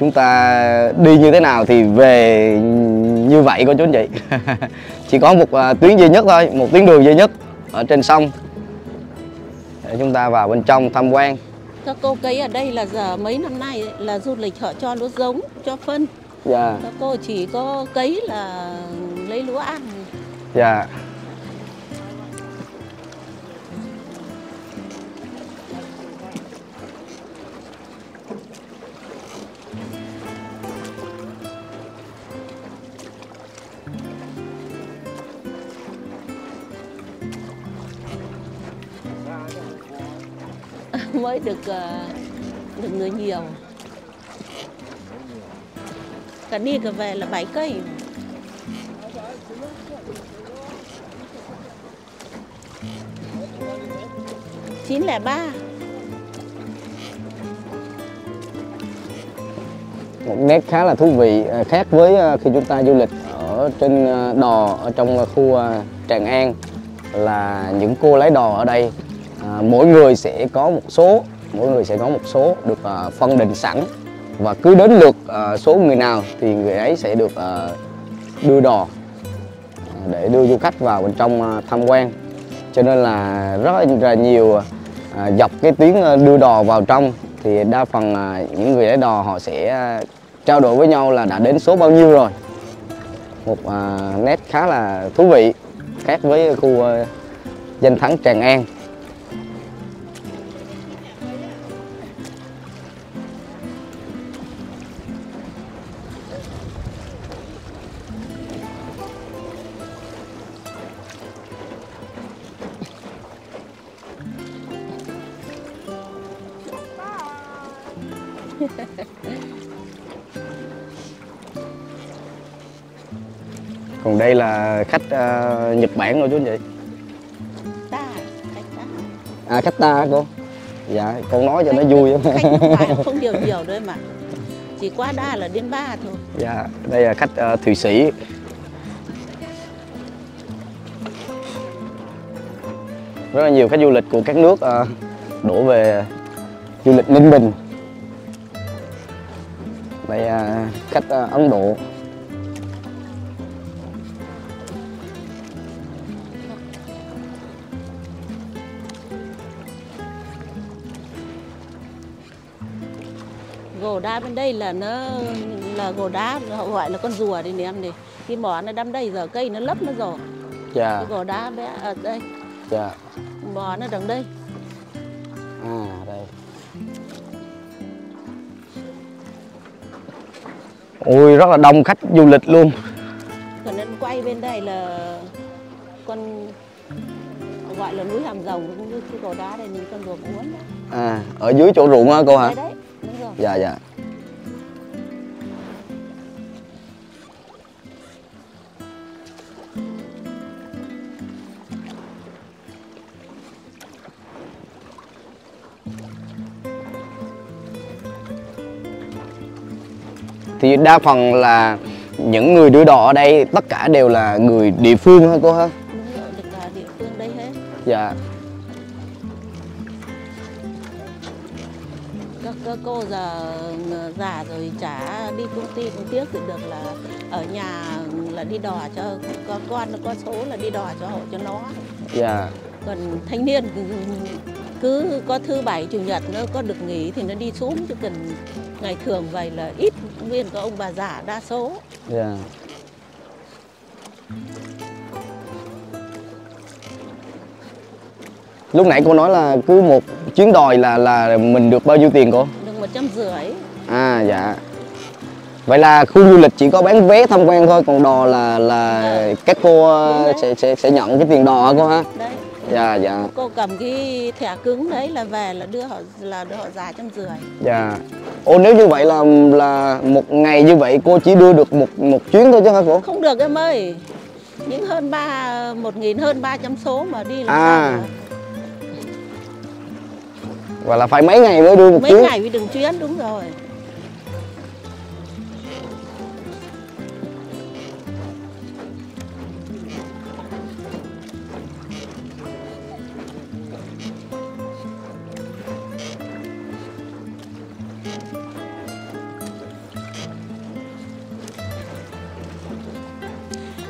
Chúng ta đi như thế nào thì về như vậy cô chú anh chị. Chỉ có một tuyến duy nhất thôi, một tuyến đường duy nhất ở trên sông. Để chúng ta vào bên trong tham quan. Các cô cấy ở đây là giờ mấy năm nay là du lịch họ cho lúa giống, cho phân. Dạ. Các cô chỉ có cấy là lấy lúa ăn. Dạ. Mới được được người nhiều. Cả đi cả về là bảy cây. chín không ba. Một nét khá là thú vị, khác với khi chúng ta du lịch ở trên đò ở trong khu Tràng An, là những cô lái đò ở đây mỗi người sẽ có một số, mỗi người sẽ có một số được phân định sẵn, và cứ đến lượt số người nào thì người ấy sẽ được đưa đò để đưa du khách vào bên trong tham quan. Cho nên là rất là nhiều à, dọc cái tuyến đưa đò vào trong thì đa phần à, những người lái đò họ sẽ à, trao đổi với nhau là đã đến số bao nhiêu rồi. Một à, nét khá là thú vị, khác với khu à, danh thắng Tràng An. Còn đây là khách uh, Nhật Bản rồi chú anh chị. Ta, khách ta. À khách ta hả cô? Dạ, con nói cho khách, nó vui lắm. Khách Nhật Bản không nhiều nhiều đâu mà. Chỉ quá đa là đến ba thôi. Dạ, đây là khách uh, Thụy Sĩ. Rất là nhiều khách du lịch của các nước uh, đổ về du lịch Ninh Bình. Đây uh, khách uh, Ấn Độ. Gồ đá bên đây là nó là gồ đá, họ gọi là con rùa đi nè em đi. Cái mỏ nó đâm đây giờ cây nó lấp nó rồi. Dạ. Cái gồ đá bé ở đây. Dạ. Mỏ nó đằng đây. À đây. Ôi rất là đông khách du lịch luôn. Còn nên quay bên đây là con gọi là núi Hàm Rồng, cũng như cái gồ đá đây mình con rùa cũng uốn. À ở dưới chỗ ruộng hả cô hả? Đây đấy. Dạ dạ. thì đa phần là những người đưa đò ở đây tất cả đều là người địa phương hả cô hả? Đúng rồi, tất cả địa phương đây hết. Dạ. Các, các cô giờ già rồi chả đi công ty cũng tiếc, thì được là ở nhà là đi đò cho con, con có số là đi đò cho hộ cho nó. Dạ. Còn thanh niên cứ có thứ bảy chủ nhật nó có được nghỉ thì nó đi xuống, chứ cần ngày thường vậy là ít, nguyên có ông bà già đa số. Yeah. Lúc nãy cô nói là cứ một chuyến đòi là là mình được bao nhiêu tiền cô? Được một trăm rưỡi. À dạ. Vậy là khu du lịch chỉ có bán vé tham quan thôi, còn đò là là à, các cô sẽ, sẽ sẽ nhận cái tiền đò hả cô ha? Đấy. Dạ, dạ. Cô cầm cái thẻ cứng đấy là về là đưa họ là đưa họ giá trăm rưỡi. Dạ. Ô nếu như vậy là là một ngày như vậy cô chỉ đưa được một một chuyến thôi chứ hả cô? Không được em ơi. Những hơn ba một nghìn hơn ba trăm số mà đi là à. Và là phải mấy ngày mới đưa một mấy chuyến. Mấy ngày mới đừng chuyến đúng rồi.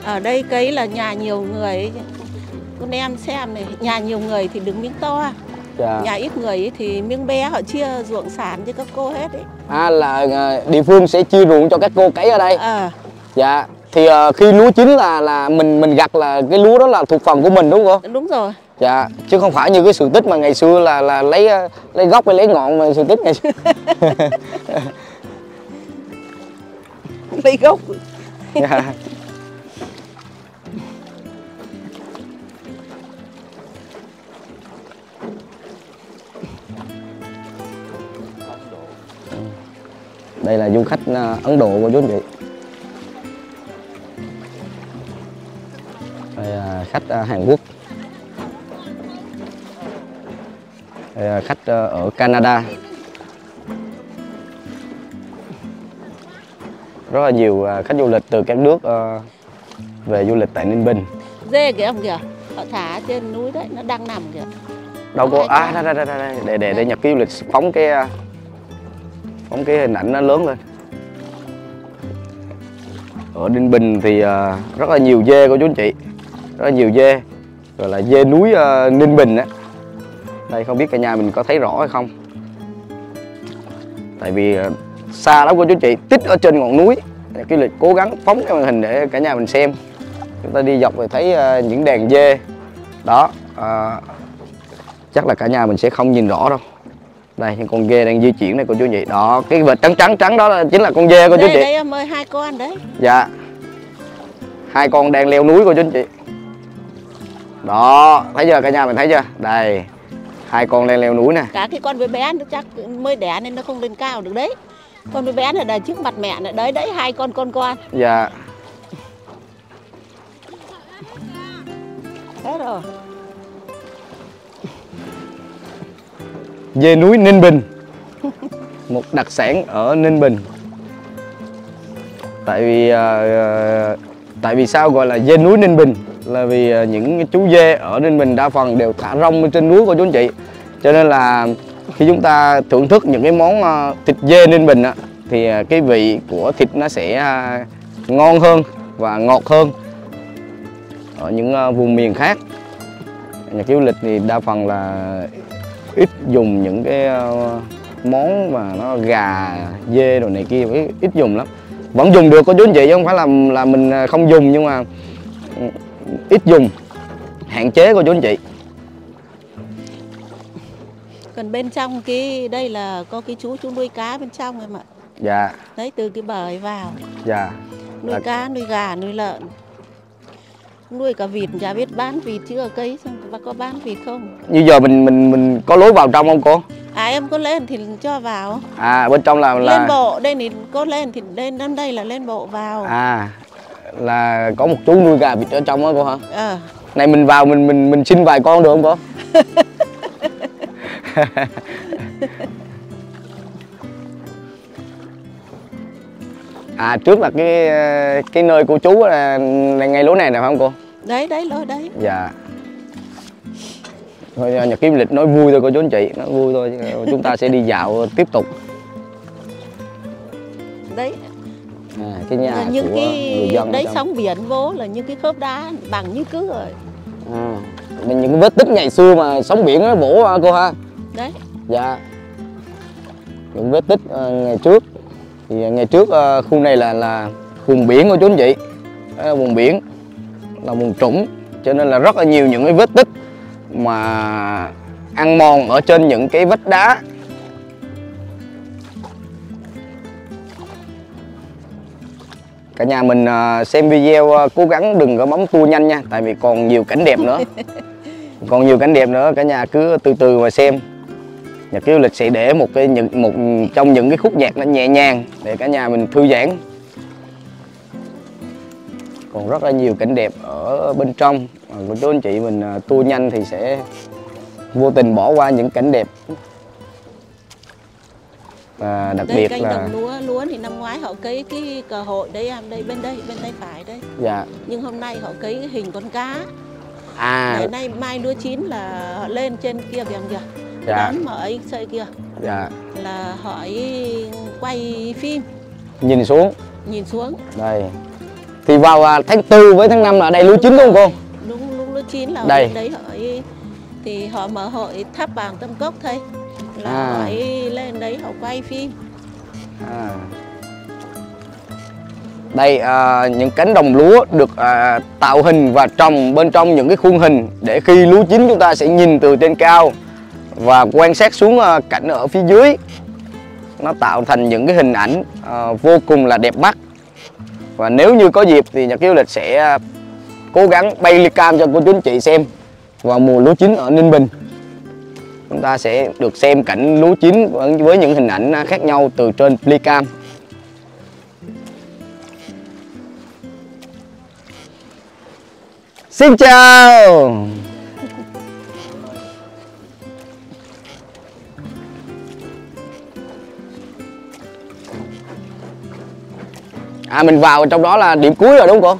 Ở đây cái là nhà nhiều người, con em xem này, nhà nhiều người thì đứng miếng to, dạ, nhà ít người thì miếng bé, họ chia ruộng sản cho các cô hết đấy. À là địa phương sẽ chia ruộng cho các cô cấy ở đây. À. Dạ. Thì uh, khi lúa chín là là mình mình gặt là cái lúa đó là thuộc phần của mình đúng không? Đúng rồi. Dạ. Chứ không phải như cái sự tích mà ngày xưa là là lấy lấy gốc hay lấy ngọn mà sự tích ngày xưa. Lấy gốc. Dạ. Đây là du khách Ấn Độ của chú anh chị. Đây là khách Hàn Quốc. Đây là khách ở Canada. Rất là nhiều khách du lịch từ các nước về du lịch tại Ninh Bình. Dê kìa ông kìa, họ thả trên núi đấy, nó đang nằm kìa. Đâu có, à đây đây đây đây, để để để Nhật Ký Du Lịch phóng cái phóng cái hình ảnh nó lớn lên. Ở Ninh Bình thì rất là nhiều dê cô chú anh chị, rất là nhiều dê, rồi là dê núi Ninh Bình á. Đây không biết cả nhà mình có thấy rõ hay không, tại vì xa lắm cô chú anh chị, tích ở trên ngọn núi. Nhật Ký Du Lịch cố gắng phóng cái màn hình để cả nhà mình xem. Chúng ta đi dọc thì thấy những đàn dê đó. À, chắc là cả nhà mình sẽ không nhìn rõ đâu. Đây những con dê đang di chuyển này cô chú chị. Đó, cái vệt trắng trắng trắng đó là chính là con dê cô chú chị. Đây em ơi, hai con đấy. Dạ. Hai con đang leo núi cô chú chị. Đó, thấy chưa cả nhà mình thấy chưa? Đây. Hai con đang leo núi nè. Cả cái con bé bé nó chắc mới đẻ nên nó không lên cao được đấy. Con bé bé này là trước mặt mẹ này đấy đấy, hai con con con. Dạ. Thế rồi. Dê núi Ninh Bình, một đặc sản ở Ninh Bình. Tại vì uh, tại vì sao gọi là dê núi Ninh Bình là vì uh, những chú dê ở Ninh Bình đa phần đều thả rong trên núi của chú anh chị, cho nên là khi chúng ta thưởng thức những cái món uh, thịt dê Ninh Bình uh, thì uh, cái vị của thịt nó sẽ uh, ngon hơn và ngọt hơn ở những uh, vùng miền khác. Nhật Ký Du Lịch thì đa phần là ít dùng những cái món mà nó gà, dê đồ này kia, ít dùng lắm. Vẫn dùng được cô chú anh chị, chứ không phải là là mình không dùng, nhưng mà ít dùng, hạn chế cô chú anh chị. Còn bên trong cái đây là có cái chú chú nuôi cá bên trong em ạ. Dạ. Đấy từ cái bờ ấy vào. Dạ. Nuôi là... cá, nuôi gà, nuôi lợn. Nuôi cả vịt, chả biết bán vịt chưa, cây mà có bán vịt không? Như giờ mình mình mình có lối vào trong không cô? À em có lên thì cho vào. À bên trong là là lên bộ, đây thì có lên thì lên đến đây là lên bộ vào. À là có một chú nuôi gà vịt ở trong đó cô hả? Ờ. Này mình vào mình mình mình xin vài con được không cô? À, trước là cái cái nơi của chú là ngay lối này nè phải không cô? Đấy, đấy, lối đấy. Dạ. Thôi Nhật Ký Du Lịch nói vui thôi cô chú anh chị, nói vui thôi. Chúng ta sẽ đi dạo tiếp tục. Đấy. À, cái nhà là những của cái người dân đấy trong. Sóng biển vố là những cái khớp đá bằng như cứ rồi. À, những cái vết tích ngày xưa mà sóng biển nó vỗ cô ha. Đấy. Dạ. Những vết tích ngày trước. Thì ngày trước khu này là là vùng biển của chú anh chị. Đấy là vùng biển, là vùng trũng, cho nên là rất là nhiều những cái vết tích mà ăn mòn ở trên những cái vách đá. Cả nhà mình xem video cố gắng đừng có bấm tua nhanh nha, tại vì còn nhiều cảnh đẹp nữa. Còn nhiều cảnh đẹp nữa, cả nhà cứ từ từ mà xem. Nhật Ký Du Lịch sẽ để một cái những một trong những cái khúc nhạc nó nhẹ nhàng để cả nhà mình thư giãn. Còn rất là nhiều cảnh đẹp ở bên trong. Của chú anh chị mình tour nhanh thì sẽ vô tình bỏ qua những cảnh đẹp. Và đặc đây, biệt canh là đồng lúa lúa thì năm ngoái họ cấy cái cơ hội đấy em, đây bên đây bên tay phải đấy. Dạ. Nhưng hôm nay họ cấy cái hình con cá. À. Ngày nay mai lúa chín là họ lên trên kia kìa kìa. Dạ. Đám mà ấy xây kia. Dạ. Là họ quay phim. Nhìn xuống. Nhìn xuống. Đây. Thì vào tháng tư với tháng năm là ở đây lúa chín đúng không cô? Đúng, lúa chín là đây. Đấy họ thì họ mở hội tháp vàng Tam Cốc thôi. Là à. Họ lên đấy họ quay phim. À. Đây à, những cánh đồng lúa được à, tạo hình và trồng bên trong những cái khuôn hình để khi lúa chín chúng ta sẽ nhìn từ trên cao và quan sát xuống cảnh ở phía dưới, nó tạo thành những cái hình ảnh vô cùng là đẹp mắt. Và nếu như có dịp thì Nhật Ký Du Lịch sẽ cố gắng bay ly cam cho cô chú anh chị xem vào mùa lúa chín ở Ninh Bình. Chúng ta sẽ được xem cảnh lúa chín với những hình ảnh khác nhau từ trên ly cam. Xin chào. À, mình vào trong đó là điểm cuối rồi đúng không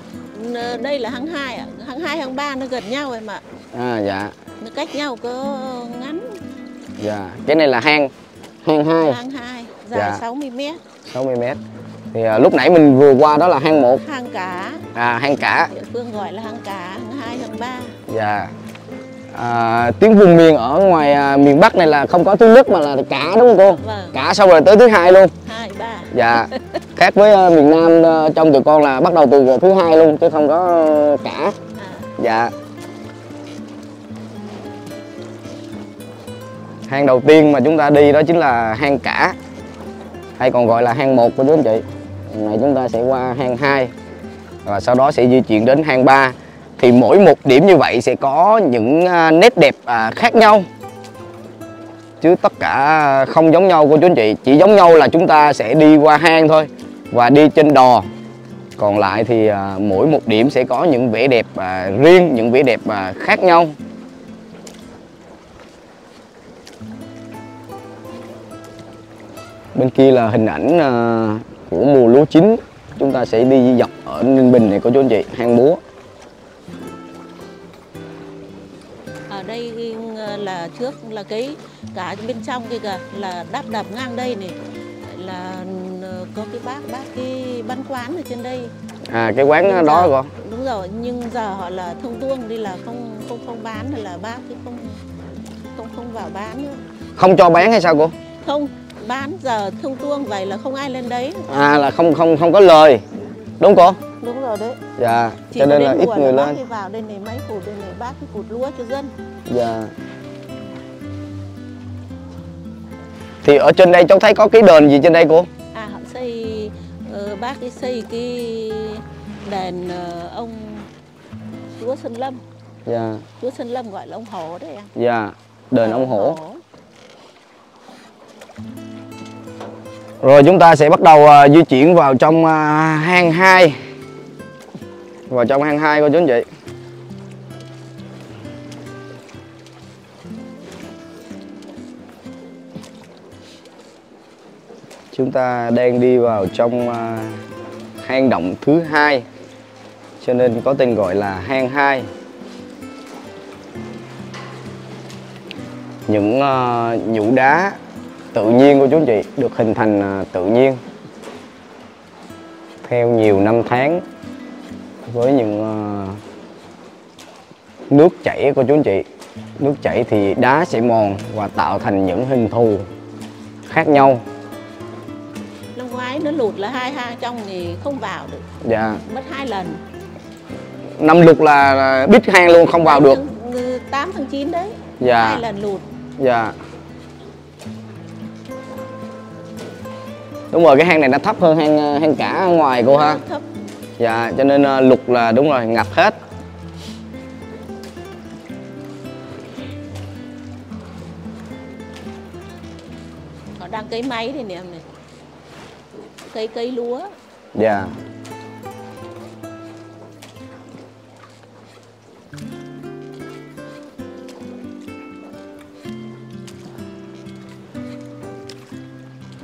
cô? Đây là hang hai ạ, hang hai hang ba nó gần nhau em ạ. À dạ. Nó cách nhau có ngắn. Dạ, cái này là hang hang hai. Hang hai, dài dạ. sáu mươi mét. sáu mươi mét. Thì à, lúc nãy mình vừa qua đó là hang một. Hang cá. À hang cá. Địa phương gọi là hang cá, hang hai, hang ba. Dạ. À, tiếng vùng miền ở ngoài à, miền Bắc này là không có thứ nhất mà là cá đúng không cô? Vâng. Cá xong rồi tới thứ hai luôn. Hai, ba. Dạ. Khác với uh, miền Nam uh, trong tụi con là bắt đầu từ uh, thứ hai luôn chứ không có uh, cả. À. Dạ. Hang đầu tiên mà chúng ta đi đó chính là hang cả, hay còn gọi là hang một của chú anh chị. Hôm nay chúng ta sẽ qua hang hai và sau đó sẽ di chuyển đến hang ba. Thì mỗi một điểm như vậy sẽ có những nét đẹp khác nhau, chứ tất cả không giống nhau cô chú anh chị. Chỉ giống nhau là chúng ta sẽ đi qua hang thôi và đi trên đò. Còn lại thì mỗi một điểm sẽ có những vẻ đẹp riêng, những vẻ đẹp khác nhau. Bên kia là hình ảnh của mùa lúa chín. Chúng ta sẽ đi dọc ở Ninh Bình này cô chú anh chị, hang búa. Đây là trước là cái cả bên trong kia kìa là đắp đập ngang đây này là có cái bác bác cái bán quán ở trên đây. À cái quán nhưng đó rồi. Đúng rồi, nhưng giờ họ là thông thương đi là không không không bán hay là bác cái không không không vào bán nữa. Không cho bán hay sao cô? Không, bán giờ thông thương vậy là không ai lên đấy. À là không không không có lời. Đúng cô? Đúng rồi đấy. Dạ, chỉ cho nên là ít người lên. Bác đi vào đây này máy cụt đây này bác cái cụt lúa cho dân. Dạ. Thì ở trên đây cháu thấy có cái đền gì trên đây cô? À họ xây uh, bác cái xây cái đền uh, ông chúa Sơn Lâm. Dạ. Chúa Sơn Lâm gọi là ông Hổ đấy em. Dạ, đền ông, ông Hổ. Hổ. Rồi chúng ta sẽ bắt đầu uh, di chuyển vào trong uh, hang hai. Vào trong hang hai cô chú anh chị. Chúng ta đang đi vào trong hang động thứ hai, cho nên có tên gọi là hang hai. Những uh, nhũ đá tự nhiên của chú anh chị được hình thành uh, tự nhiên theo nhiều năm tháng với những uh, nước chảy của chú anh chị. Nước chảy thì đá sẽ mòn và tạo thành những hình thù khác nhau. Năm ngoái nó lụt là hai ha trong thì không vào được. Dạ. Mất hai lần. Năm lụt là bít hang luôn không vào được. tám tháng chín đấy. Dạ. Hai lần lụt. Dạ. Đúng rồi, cái hang này nó thấp hơn hang hang cả ngoài cô ha. Thấp. Dạ, cho nên lụt là đúng rồi, ngập hết. Họ đang cấy máy đây nè em này. Cấy cấy lúa. Dạ.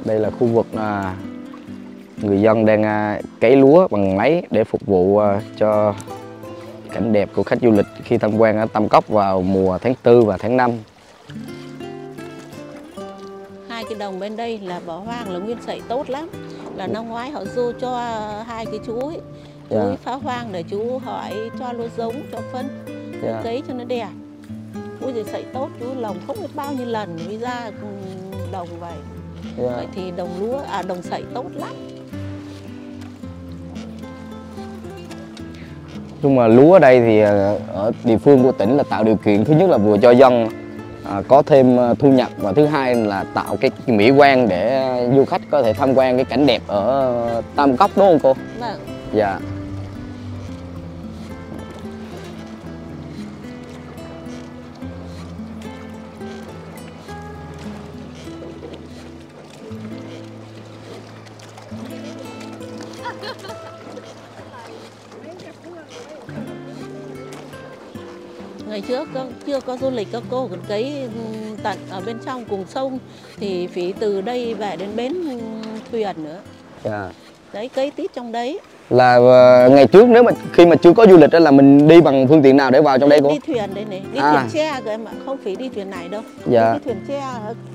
Đây là khu vực à, người dân đang à, cấy lúa bằng máy để phục vụ à, cho cảnh đẹp của khách du lịch khi tham quan ở Tam Cốc vào mùa tháng tư và tháng năm. Hai cái đồng bên đây là bỏ hoang là nguyên sậy tốt lắm. Là năm ngoái họ du cho hai cái chú ấy, chú yeah. phá hoang để chú hỏi cho lúa giống, cho phân, yeah. cấy cho nó đẹp. Ui giời sậy tốt, chú lồng không biết bao nhiêu lần mới ra đồng vậy. Yeah. Vậy thì đồng lúa à đồng sậy tốt lắm. Nhưng mà lúa ở đây thì ở địa phương của tỉnh là tạo điều kiện, thứ nhất là vừa cho dân à, có thêm thu nhập, và thứ hai là tạo cái mỹ quan để du khách có thể tham quan cái cảnh đẹp ở Tam Cốc, đúng không cô? Vâng. Dạ. Yeah. Ngày trước chưa có du lịch các cô còn cấy tận ở bên trong cùng sông thì phí từ đây về đến bến thuyền nữa. Dạ. Đấy, cấy tít trong đấy. Là ngày trước nếu mà khi mà chưa có du lịch đó là mình đi bằng phương tiện nào để vào trong đi, đây cô? Đi thuyền đây này, đi à. Thuyền tre kìa em ạ, không phải đi thuyền này đâu. Dạ. Đi thuyền tre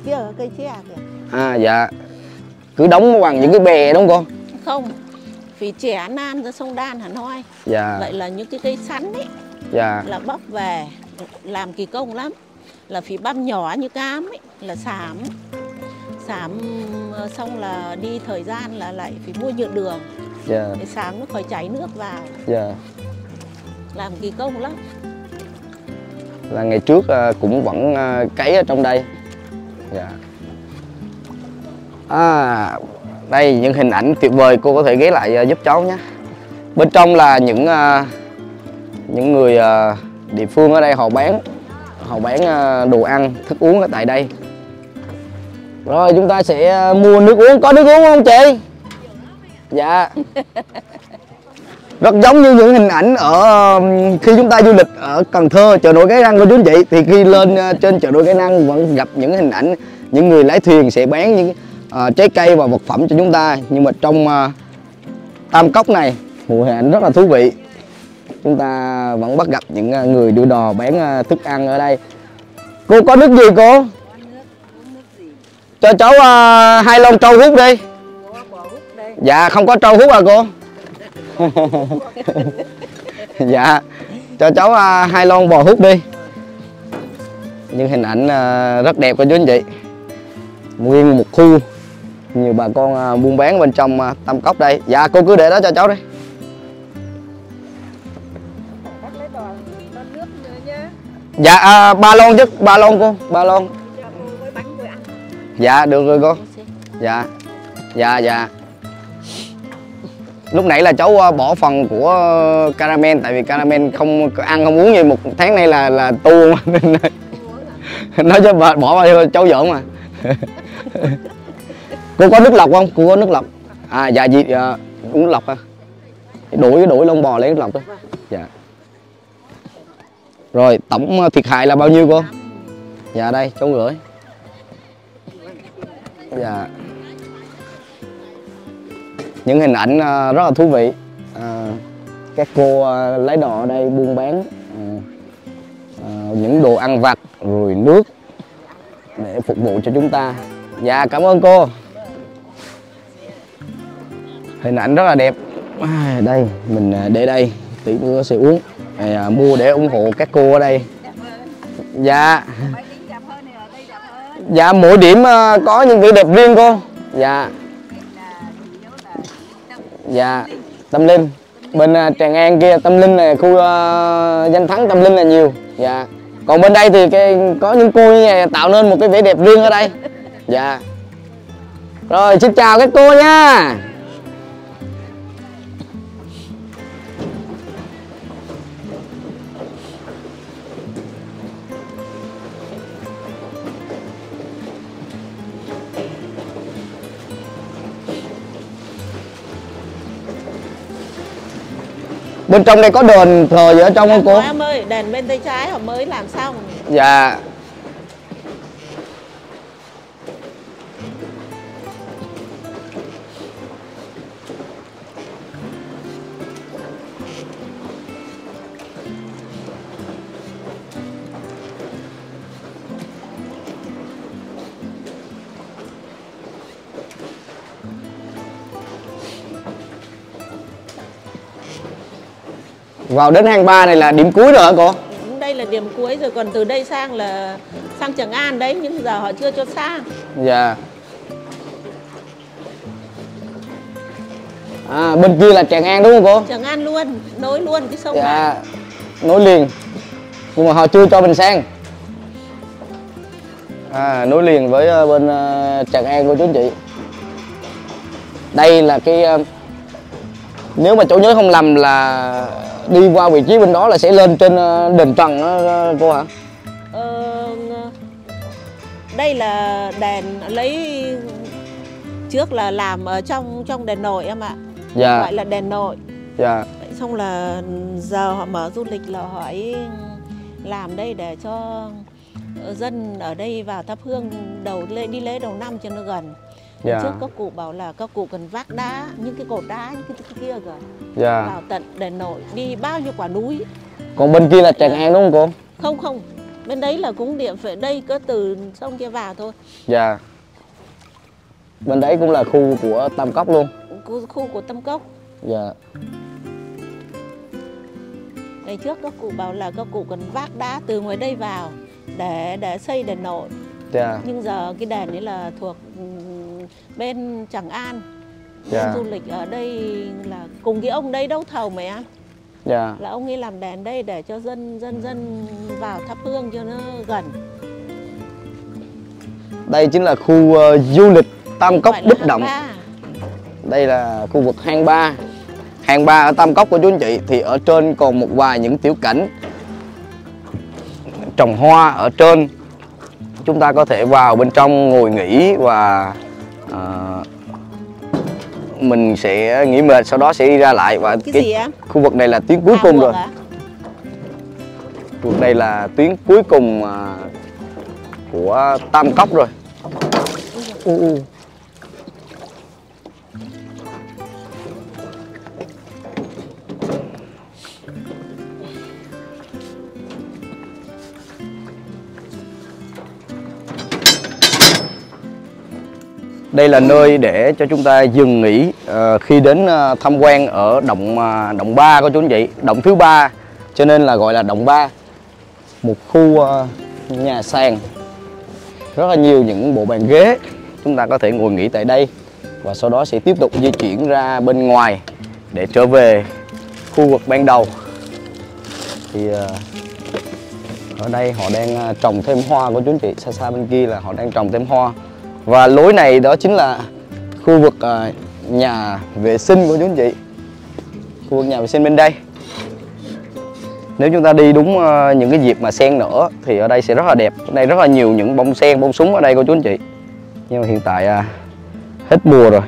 kia cây tre kìa. À dạ. Cứ đóng bằng những cái bè đúng không cô? Không. Vì trẻ nan ra sông Đan Hà Nội. Dạ. Vậy là những cái cây sắn ấy. Dạ. Là bóc về làm kỳ công lắm. Là phải băm nhỏ như cám ấy, là xám. Xám xong là đi thời gian là lại phải mua nhựa đường. Dạ. Để xám nó khỏi chảy nước vào. Dạ. Làm kỳ công lắm. Là ngày trước cũng vẫn cấy ở trong đây. Dạ. À, đây những hình ảnh tuyệt vời, cô có thể ghé lại giúp cháu nhé. Bên trong là những những người địa phương ở đây họ bán họ bán đồ ăn thức uống ở tại đây. Rồi chúng ta sẽ mua nước uống, có nước uống không chị? Dạ. Rất giống như những hình ảnh ở khi chúng ta du lịch ở Cần Thơ, chợ nổi Cái Răng của chú chị, thì khi lên trên chợ nổi Cái Răng vẫn gặp những hình ảnh những người lái thuyền sẽ bán những À, trái cây và vật phẩm cho chúng ta. Nhưng mà trong à, Tam Cốc này, một hình ảnh rất là thú vị. Chúng ta vẫn bắt gặp những à, người đưa đò bán à, thức ăn ở đây. Cô có nước gì cô? Nước, nước gì? Cho cháu à, hai lon trâu hút đi. Dạ không có trâu hút à cô? Dạ. Cho cháu à, hai lon bò hút đi. Những hình ảnh à, rất đẹp của chú anh chị. Nguyên một khu nhiều bà con buôn bán bên trong Tam Cốc đây. Dạ cô cứ để đó cho cháu đi. Dạ à, ba lon chứ, ba lon cô, ba lon. Dạ được rồi cô. Dạ. Dạ dạ. Lúc nãy là cháu bỏ phần của caramel, tại vì caramel không ăn không uống gì một tháng nay là là tu nói cho bà bỏ vào cháu giỡn mà. Cô có nước lọc không? Cô có nước lọc à? Dạ gì à, uống nước lọc ha. Đuổi đuổi lông bò lấy nước lọc thôi. Dạ. Rồi tổng thiệt hại là bao nhiêu cô? Dạ đây cháu gửi. Dạ. những hình ảnh rất là thú vị. À, các cô lấy đồ ở đây buôn bán à, à, những đồ ăn vặt rồi nước để phục vụ cho chúng ta. Dạ cảm ơn cô. Hình ảnh rất là đẹp. À, đây mình để đây tí nữa sẽ uống. À, mua để ủng hộ các cô ở đây. Dạ. Dạ mỗi điểm có những vẻ đẹp riêng cô. Dạ. Dạ tâm linh. Bên Tràng An kia tâm linh này, khu uh, danh thắng tâm linh là nhiều. Dạ. Còn bên đây thì cái có những cô như này tạo nên một cái vẻ đẹp riêng ở đây. Dạ. Rồi xin chào các cô nha. Bên trong đây có đền thờ gì ở trong không cô? Em ơi, đền bên tay trái họ mới làm xong. Dạ. Vào đến hang ba này là điểm cuối rồi hả cô? Đây là điểm cuối rồi, còn từ đây sang là sang Tràng An đấy, nhưng giờ họ chưa cho sang. Dạ. À, bên kia là Tràng An đúng không cô? Tràng An luôn, nối luôn cái sông dạ. Này. Nối liền. Nhưng mà họ chưa cho mình sang. À, nối liền với bên Tràng An của chú chị. Đây là cái, nếu mà chỗ nhớ không lầm là đi qua vị trí bên đó là sẽ lên trên đền Trần đó cô hả? Ờ, đây là đèn lấy trước là làm ở trong trong đền nội em ạ. Dạ. Gọi là đền nội. Dạ. Xong là giờ họ mở du lịch là họ làm đây để cho dân ở đây vào thắp hương đầu lễ, đi lễ đầu năm cho nó gần. Dạ. Trước các cụ bảo là các cụ cần vác đá, những cái cột đá, những cái kia kìa. Dạ. Vào tận đền nội, đi bao nhiêu quả núi. Còn bên kia là Tràng An đúng không cô? Không không, bên đấy là cũng địa phận, đây cứ từ sông kia vào thôi. Dạ. Bên đấy cũng là khu của Tam Cốc luôn. Khu, khu của Tam Cốc. Dạ. Ngày trước các cụ bảo là các cụ cần vác đá từ ngoài đây vào để để xây đền nội. Dạ. Nhưng giờ cái đền đấy là thuộc bên Tràng An. Dạ. Du lịch ở đây là cùng cái ông đây đấu thầu mẹ. Dạ. Là ông ấy làm đèn đây để cho dân dân dân vào thắp hương cho nó gần. Đây chính là khu uh, du lịch Tam Cốc Bích Động. ba. Đây là khu vực hang ba. Hang ba ở Tam Cốc của chú anh chị. Thì ở trên còn một vài những tiểu cảnh trồng hoa ở trên. Chúng ta có thể vào bên trong ngồi nghỉ và à, mình sẽ nghỉ mệt, sau đó sẽ đi ra lại. Và cái, cái khu vực này là tuyến cuối à, cùng rồi à? Khu vực này là tuyến cuối cùng à, của Tam Cốc rồi. ừ, ừ. Đây là nơi để cho chúng ta dừng nghỉ uh, khi đến uh, tham quan ở động uh, động ba của chú anh chị, động thứ ba cho nên là gọi là động ba. Một khu uh, nhà sàn rất là nhiều những bộ bàn ghế, chúng ta có thể ngồi nghỉ tại đây và sau đó sẽ tiếp tục di chuyển ra bên ngoài để trở về khu vực ban đầu. Thì uh, ở đây họ đang uh, trồng thêm hoa của chú anh chị, xa xa bên kia là họ đang trồng thêm hoa. Và lối này đó chính là khu vực nhà vệ sinh của chú anh chị. Khu vực nhà vệ sinh bên đây. Nếu chúng ta đi đúng những cái dịp mà sen nở thì ở đây sẽ rất là đẹp. Ở đây rất là nhiều những bông sen, bông súng ở đây cô chú anh chị. Nhưng mà hiện tại hết mùa rồi.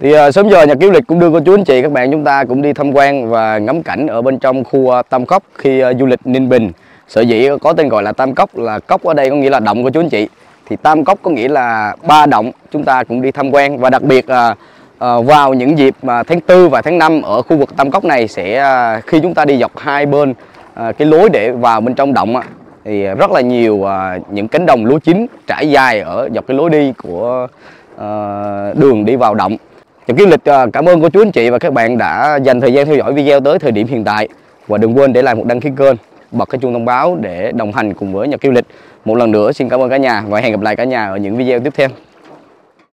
Thì uh, sớm giờ Nhật Ký Du Lịch cũng đưa cô chú anh chị các bạn chúng ta cũng đi tham quan và ngắm cảnh ở bên trong khu uh, Tam Cốc khi uh, du lịch Ninh Bình. Sở dĩ có tên gọi là Tam Cốc là cốc ở đây có nghĩa là động của chú anh chị. Thì Tam Cốc có nghĩa là ba động, chúng ta cũng đi tham quan. Và đặc biệt uh, uh, vào những dịp uh, tháng tư và tháng năm ở khu vực Tam Cốc này sẽ uh, khi chúng ta đi dọc hai bên uh, cái lối để vào bên trong động uh, thì rất là nhiều uh, những cánh đồng lúa chín trải dài ở dọc cái lối đi của uh, đường đi vào động. Nhật Ký Du Lịch cảm ơn cô chú anh chị và các bạn đã dành thời gian theo dõi video tới thời điểm hiện tại. Và đừng quên để lại một đăng ký kênh, bật cái chuông thông báo để đồng hành cùng với Nhật Ký Du Lịch. Một lần nữa xin cảm ơn cả nhà và hẹn gặp lại cả nhà ở những video tiếp theo.